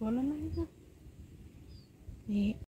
colonizer. Yeah.